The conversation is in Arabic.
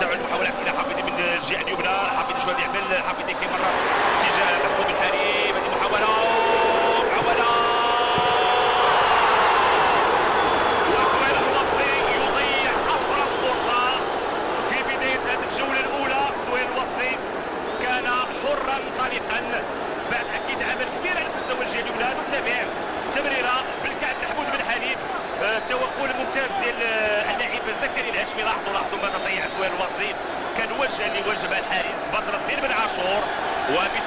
تبع المحاولات الى حميدي من الجهه اليمنى. حميدي شو يعمل؟ حميدي كيما راه في اتجاه محمود الحريم. هذه محاوله وقبل لحظه يضيع احرز فرصه في بدايه هذه الجوله الاولى. سهيل الوصلي كان حرا طلقا بعد اكيد عمل كبير على مستوى الجهه اليمنى. نتابع تمريره بالكعب محمود بن حليم، توقل ممتاز ديال اللاعب زكريا الهاشمي. لاحظوا ماذا ضيع سهيل الوصلي، كان وجه لوجه مع الحارس بدر الدين بن عاشور.